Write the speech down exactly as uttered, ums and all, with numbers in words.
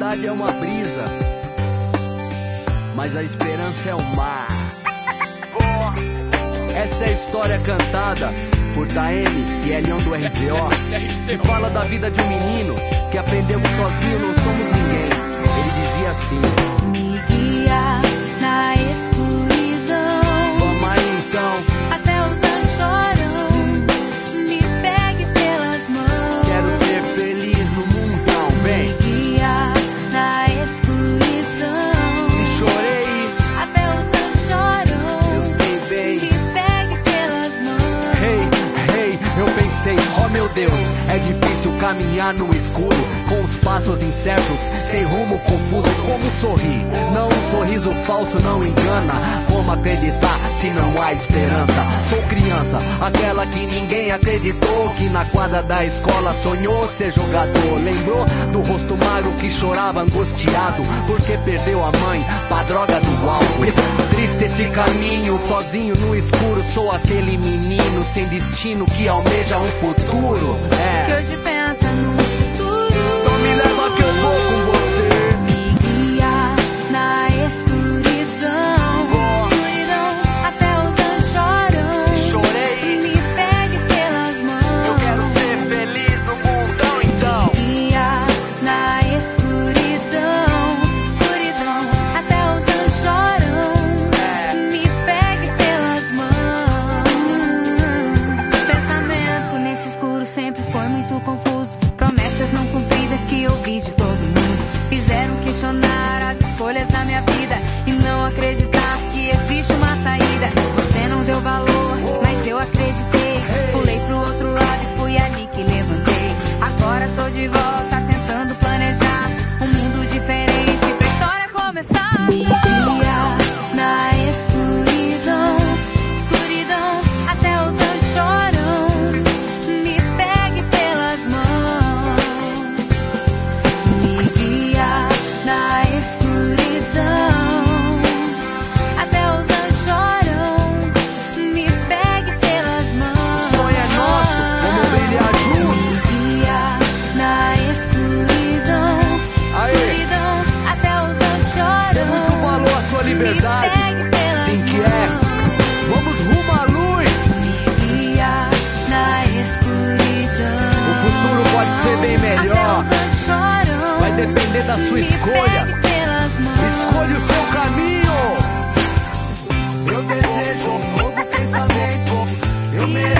saudade é uma brisa, mas a esperança é o mar. Essa é a história cantada por Thaeme e Helião do R Z O, que fala da vida de um menino que aprendemos sozinho, não somos ninguém. Ele dizia assim: me guia na escuridão, toma então, até os anjos choram, me pegue pelas mãos, quero ser feliz no mundo, então vem, me guia na escuridão, se chorei, até os anjos choram, eu sei bem, me pegue pelas mãos. Hey, hey, eu pensei, oh meu Deus, é difícil caminhar no escuro, com os passos incertos, sem rumo confuso. Como sorrir? Não, um sorriso falso não engana. Como acreditar se não há esperança? Sou criança, aquela que ninguém acreditou, que na quadra da escola sonhou ser jogador. Lembrou do rosto magro que chorava angustiado, porque perdeu a mãe pra droga do álcool. Triste esse caminho, sozinho no escuro, sou aquele menino sem destino que almeja um futuro. É. Que hoje pensa no futuro. Então me leva que eu vou com você. Me guia na escuridão, oh. Escuridão, até os anjos choram. Se chorei, me pegue pelas mãos, eu quero ser feliz no mundão então. Me guia na escuridão, escuridão, até os anjos choram, é. Me pegue pelas mãos. O pensamento nesse escuro sempre foi muito confuso. Promessas não cumpridas que ouvi de todo mundo fizeram questionar as escolhas da minha vida e não acreditar que existe uma saída. Você não deu valor, mas eu acreditei. Pulei pro outro lado e fui ali que levantei. Agora tô de volta tentando planejar um mundo diferente pra história começar. Me guia na escuridão, escuridão, até os anjos choram. Liberdade, sim que é. Vamos rumo à luz. Me guia na escuridão. O futuro pode ser bem melhor. Vai depender da sua escolha. Escolha o seu caminho. Eu desejo um novo pensamento. Eu mereço.